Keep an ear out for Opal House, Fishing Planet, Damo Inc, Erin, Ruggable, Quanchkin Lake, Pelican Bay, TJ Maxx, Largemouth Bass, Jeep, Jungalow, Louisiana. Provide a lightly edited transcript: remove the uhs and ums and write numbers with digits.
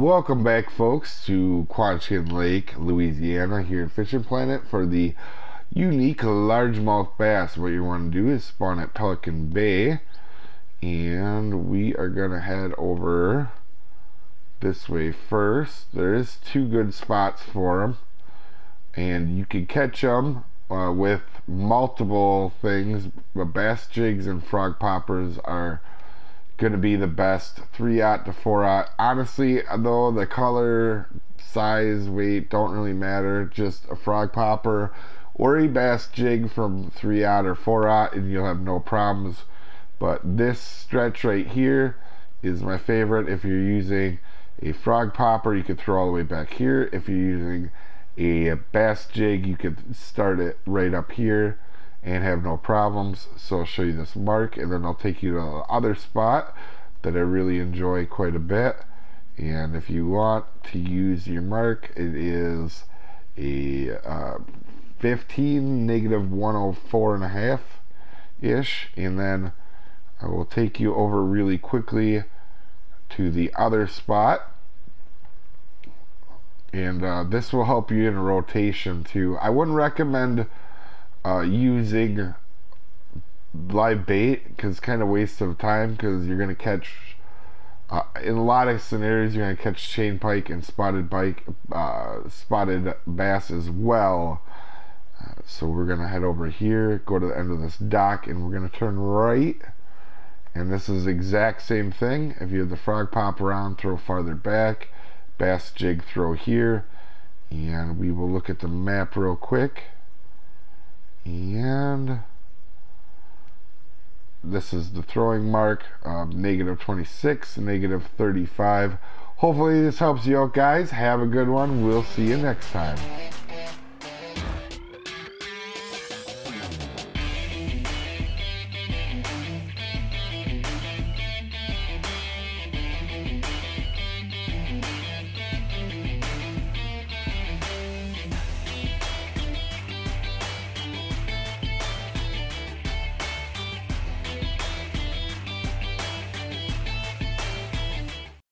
Welcome back, folks, to Quanchkin Lake, Louisiana, here at Fishing Planet for the unique largemouth bass. What you want to do is spawn at Pelican Bay, and we are going to head over this way first. There is two good spots for them, and you can catch them with multiple things, but bass jigs and frog poppers are going to be the best. 3-aught to 4-aught. Honestly, though, the color, size, weight don't really matter. Just a frog popper or a bass jig from 3-aught or 4-aught, and you'll have no problems. But this stretch right here is my favorite. If you're using a frog popper, you could throw all the way back here. If you're using a bass jig, you could start it right up here and have no problems. So I'll show you this mark, and then I'll take you to the other spot that I really enjoy quite a bit. And if you want to use your mark, it is a 15 negative 104 and a half ish, and then I will take you over really quickly to the other spot, and this will help you in rotation too. I wouldn't recommend using live bait, because it's kind of waste of time, because you're going to catch in a lot of scenarios you're going to catch chain pike and spotted bass as well. So we're going to head over here, go to the end of this dock, and we're going to turn right, and this is the exact same thing. If you have the frog pop around, throw farther back, bass jig throw here, and we will look at the map real quick. And this is the throwing mark, negative 26, negative 35. Hopefully this helps you out, guys. Have a good one. We'll see you next time.